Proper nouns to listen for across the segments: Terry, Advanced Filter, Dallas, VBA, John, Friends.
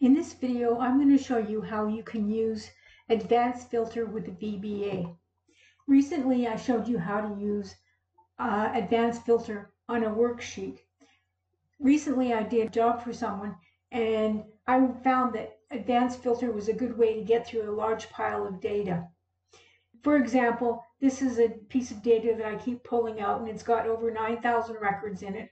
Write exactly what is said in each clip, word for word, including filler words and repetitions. In this video, I'm going to show you how you can use Advanced Filter with the V B A. Recently, I showed you how to use uh, Advanced Filter on a worksheet. Recently, I did a job for someone, and I found that Advanced Filter was a good way to get through a large pile of data. For example, this is a piece of data that I keep pulling out, and it's got over nine thousand records in it.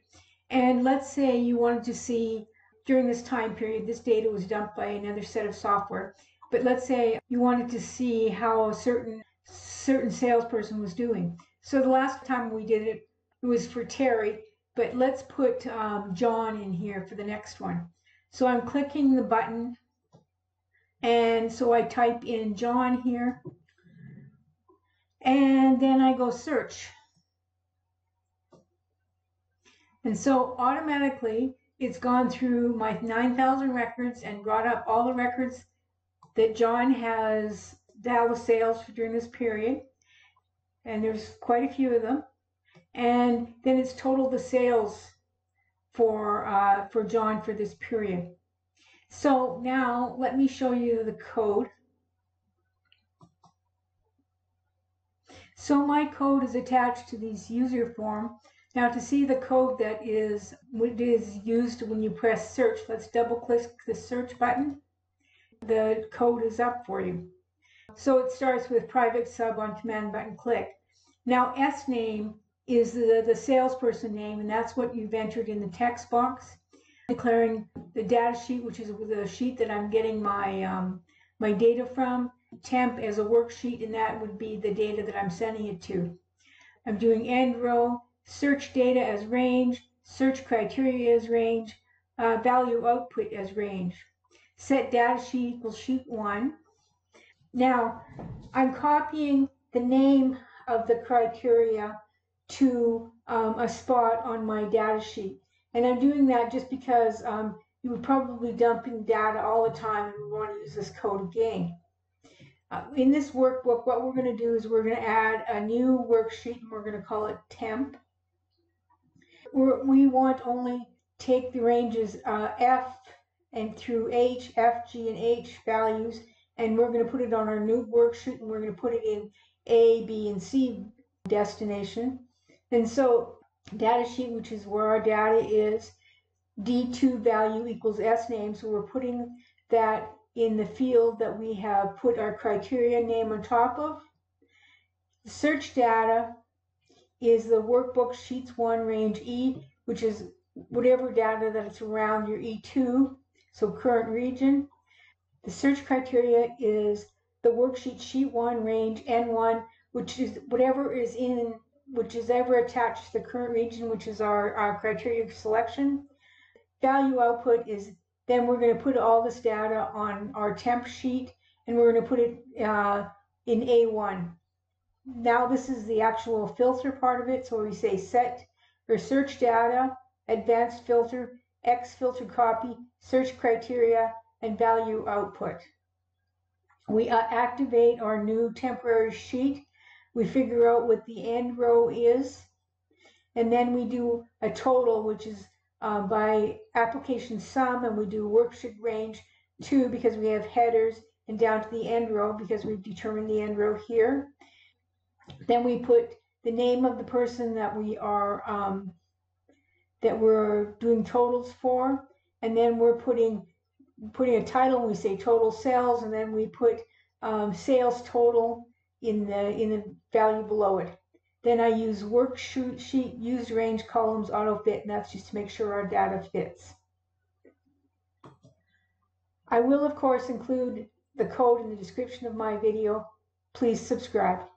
And let's say you wanted to see during this time period, this data was dumped by another set of software. But let's say you wanted to see how a certain, certain salesperson was doing. So the last time we did it, it was for Terry, but let's put um, John in here for the next one. So I'm clicking the button, and so I type in John here, and then I go search. And so automatically, it's gone through my nine thousand records and brought up all the records that John has Dallas sales for during this period. And there's quite a few of them. And then it's totaled the sales for, uh, for John for this period. So now let me show you the code. So my code is attached to this user form. Now to see the code that is, is used when you press search, let's double click the search button. The code is up for you. So it starts with private sub on command button click. Now S name is the, the salesperson name, and that's what you've entered in the text box. Declaring the data sheet, which is the sheet that I'm getting my, um, my data from. Temp as a worksheet, and that would be the data that I'm sending it to. I'm doing end row. Search data as range, search criteria as range, uh, value output as range. Set data sheet equals sheet one. Now, I'm copying the name of the criteria to um, a spot on my data sheet. And I'm doing that just because um, you would probably dump in data all the time and we want to use this code again. Uh, in this workbook, what we're going to do is we're going to add a new worksheet, and we're going to call it temp. We're, we want only take the ranges uh, F and through H, F, G, and H values, and we're going to put it on our new worksheet, and we're going to put it in A, B, and C destination. And so data sheet, which is where our data is, D two value equals S name, so we're putting that in the field that we have put our criteria name on top of. Search data is the workbook sheets one range E, which is whatever data that's around your E two, so current region. The search criteria is the worksheet sheet one range N one, which is whatever is in, which is ever attached to the current region, which is our, our criteria selection. Value output is then we're going to put all this data on our temp sheet, and we're going to put it uh, in A one. Now this is the actual filter part of it, so we say set or search data, advanced filter, X filter copy, search criteria, and value output. We uh, activate our new temporary sheet. We figure out what the end row is, and then we do a total, which is Uh, by application sum, and we do worksheet range two because we have headers, and down to the end row because we've determined the end row here. Then we put the name of the person that we are um, that we're doing totals for, and then we're putting putting a title, and we say total sales, and then we put um, sales total in the in the value below it. Then I use worksheet sheet, use range columns, auto fit, and that's just to make sure our data fits. I will, of course, include the code in the description of my video. Please subscribe.